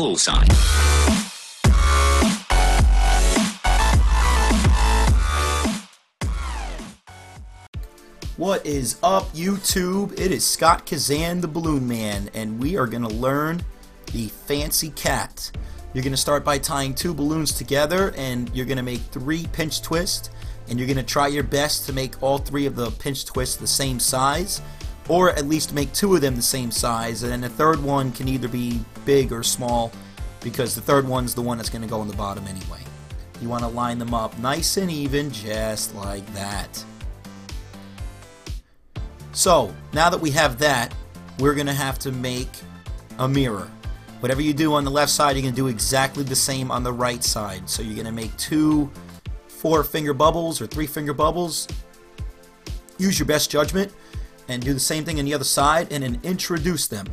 call sign. What is up, YouTube? It is Scott Kazan, the Balloon Man, and we are going to learn the fancy cat. You're going to start by tying two balloons together, and you're going to make three pinch twists, and you're going to try your best to make all three of the pinch twists the same size, or at least make two of them the same size, and the third one can either be big or small, because the third one's the one that's going to go on the bottom anyway. You want to line them up nice and even, just like that. So, now that we have that, we're going to have to make a mirror. Whatever you do on the left side, you're going to do exactly the same on the right side. So you're going to make two 4-finger bubbles or 3-finger bubbles. Use your best judgment and do the same thing on the other side, and then introduce them.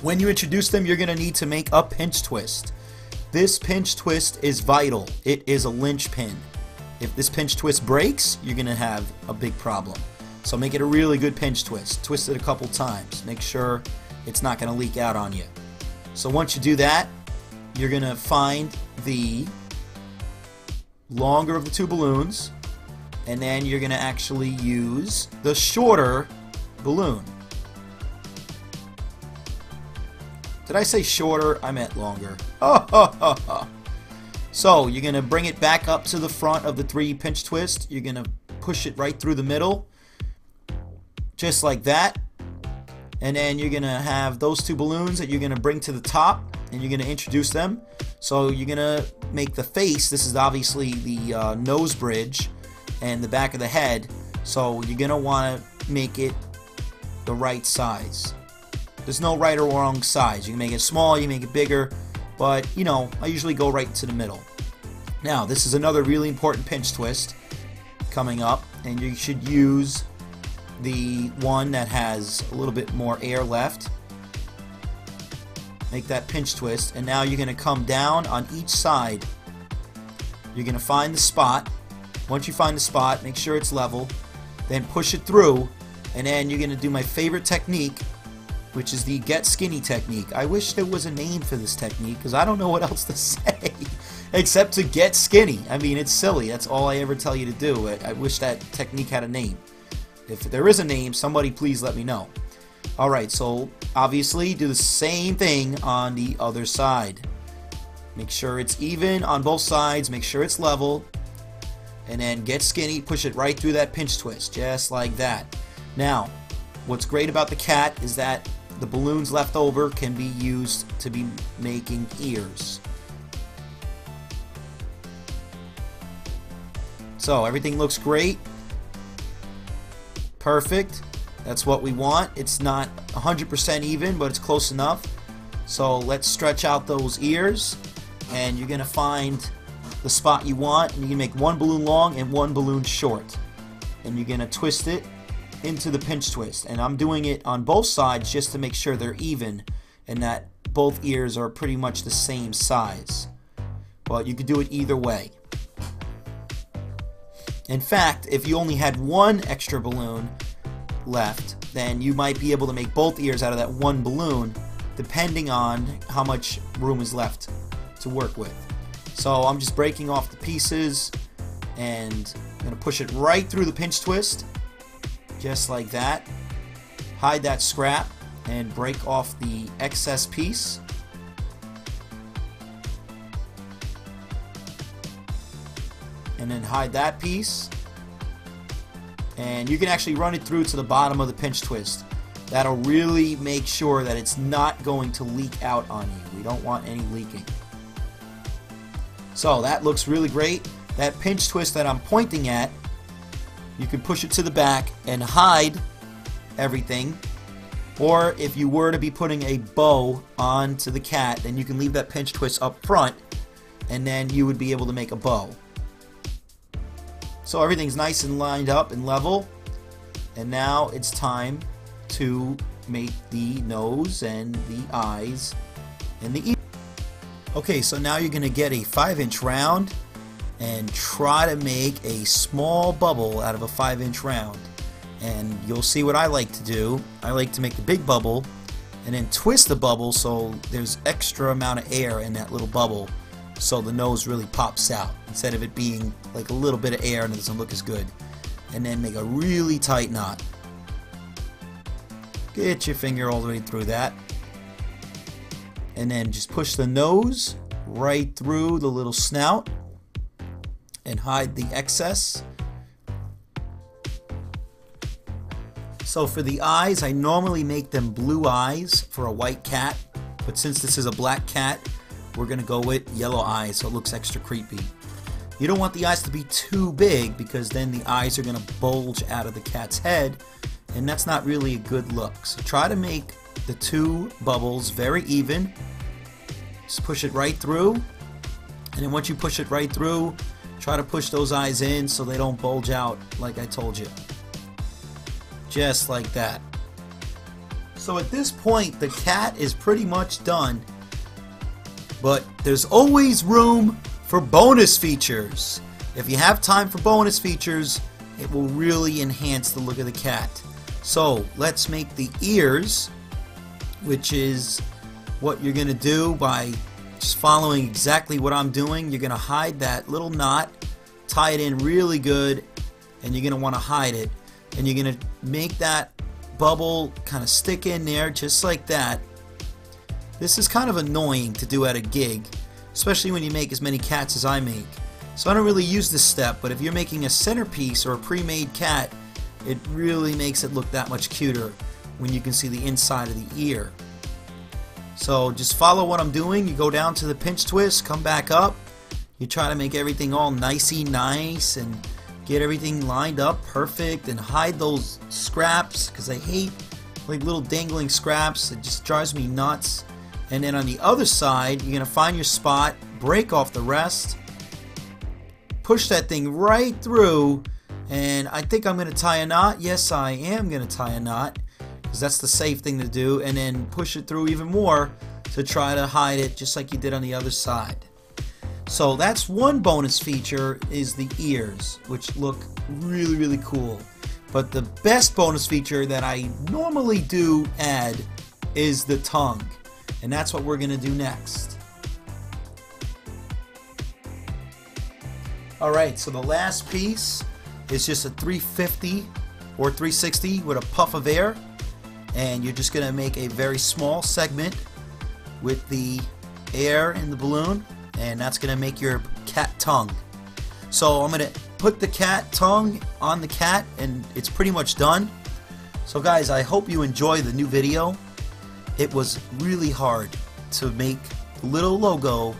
When you introduce them, you're going to need to make a pinch twist. This pinch twist is vital. It is a linchpin. If this pinch twist breaks, you're going to have a big problem. So make it a really good pinch twist. Twist it a couple times. Make sure it's not going to leak out on you. So once you do that, you're going to find the longer of the two balloons, and then you're going to actually use the shorter balloon. Did I say shorter? I meant longer. Oh, ha, ha, ha. So you're going to bring it back up to the front of the three pinch twist. You're going to push it right through the middle, just like that. And then you're going to have those two balloons that you're going to bring to the top, and you're going to introduce them. So you're going to make the face. This is obviously the nose bridge and the back of the head. So you're going to want to make it the right size. There's no right or wrong size. You can make it small, you can make it bigger. But, you know, I usually go right to the middle. Now, this is another really important pinch twist coming up, and you should use the one that has a little bit more air left. Make that pinch twist, and now you're going to come down on each side. You're going to find the spot. Once you find the spot, make sure it's level, then push it through, and then you're going to do my favorite technique, which is the get skinny technique. I wish there was a name for this technique, because I don't know what else to say except to get skinny. I mean, it's silly. That's all I ever tell you to do. I wish that technique had a name. If there is a name, somebody please let me know. Alright, so obviously do the same thing on the other side. Make sure it's even on both sides, make sure it's level, and then get skinny, push it right through that pinch twist, just like that. Now, what's great about the cat is that the balloons left over can be used to be making ears. So everything looks great. Perfect. That's what we want. It's not 100% even, but it's close enough. So let's stretch out those ears, and you're going to find the spot you want, and you can make one balloon long and one balloon short. And you're going to twist it into the pinch twist, and I'm doing it on both sides just to make sure they're even and that both ears are pretty much the same size. But you could do it either way. In fact, if you only had one extra balloon left, then you might be able to make both ears out of that one balloon, depending on how much room is left to work with. So I'm just breaking off the pieces, and I'm going to push it right through the pinch twist, just like that. Hide that scrap and break off the excess piece. And then hide that piece. And you can actually run it through to the bottom of the pinch twist. That'll really make sure that it's not going to leak out on you. We don't want any leaking. So that looks really great. That pinch twist that I'm pointing at, you can push it to the back and hide everything. Or if you were to be putting a bow onto the cat, then you can leave that pinch twist up front, and then you would be able to make a bow. So everything's nice and lined up and level. And now it's time to make the nose and the eyes and the ears. Okay, so now you're going to get a 5-inch round and try to make a small bubble out of a 5-inch round, and you'll see what I like to do. I like to make the big bubble and then twist the bubble so there's extra amount of air in that little bubble so the nose really pops out instead of it being like a little bit of air and it doesn't look as good. And then make a really tight knot. Get your finger all the way through that and then just push the nose right through the little snout and hide the excess. So for the eyes, I normally make them blue eyes for a white cat, but since this is a black cat, we're gonna go with yellow eyes so it looks extra creepy. You don't want the eyes to be too big because then the eyes are gonna bulge out of the cat's head and that's not really a good look. So try to make the two bubbles very even. Just push it right through, and then once you push it right through, try to push those eyes in so they don't bulge out like I told you. Just like that. So at this point the cat is pretty much done, but there's always room for bonus features. If you have time for bonus features, it will really enhance the look of the cat. So let's make the ears, which is what you're gonna do by just following exactly what I'm doing. You're gonna hide that little knot, tie it in really good, and you're gonna wanna hide it, and you're gonna make that bubble kinda stick in there just like that. This is kind of annoying to do at a gig, especially when you make as many cats as I make. So I don't really use this step, but if you're making a centerpiece or a pre-made cat, it really makes it look that much cuter when you can see the inside of the ear. So just follow what I'm doing. You go down to the pinch twist, come back up. You try to make everything all nicey nice and get everything lined up perfect and hide those scraps because I hate like little dangling scraps. It just drives me nuts. And then on the other side, you're gonna find your spot, break off the rest, push that thing right through, and I think I'm gonna tie a knot. Yes, I am gonna tie a knot because that's the safe thing to do, and then push it through even more to try to hide it just like you did on the other side. So that's one bonus feature, is the ears, which look really, really cool. But the best bonus feature that I normally do add is the tongue, and that's what we're gonna do next. Alright, so the last piece is just a 350 or 360 with a puff of air, and you're just going to make a very small segment with the air in the balloon, and that's going to make your cat tongue. So I'm going to put the cat tongue on the cat and it's pretty much done. So guys, I hope you enjoy the new video. It was really hard to make the little logo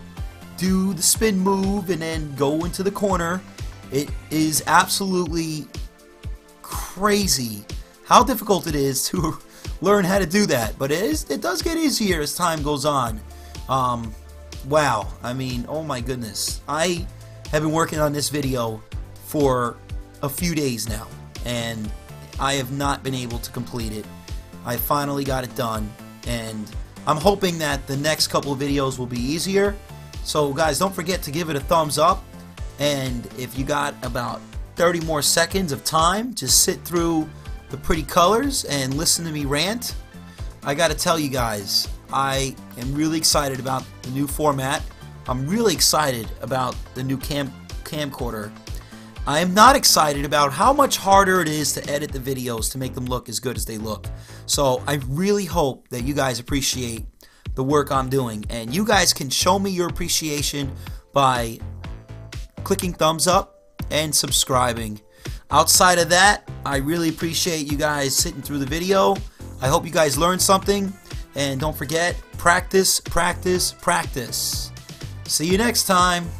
do the spin move and then go into the corner. It is absolutely crazy how difficult it is to learn how to do that, but it does get easier as time goes on. Wow, I mean, oh my goodness. I have been working on this video for a few days now, and I have not been able to complete it. I finally got it done, and I'm hoping that the next couple of videos will be easier. So guys, don't forget to give it a thumbs up, and if you got about 30 more seconds of time, just sit through the pretty colors and listen to me rant. I gotta tell you guys, I am really excited about the new format. I'm really excited about the new camcorder. I am not excited about how much harder it is to edit the videos to make them look as good as they look. So I really hope that you guys appreciate the work I'm doing, and you guys can show me your appreciation by clicking thumbs up and subscribing. Outside of that, I really appreciate you guys sitting through the video. I hope you guys learned something, and don't forget, practice, practice, practice. See you next time.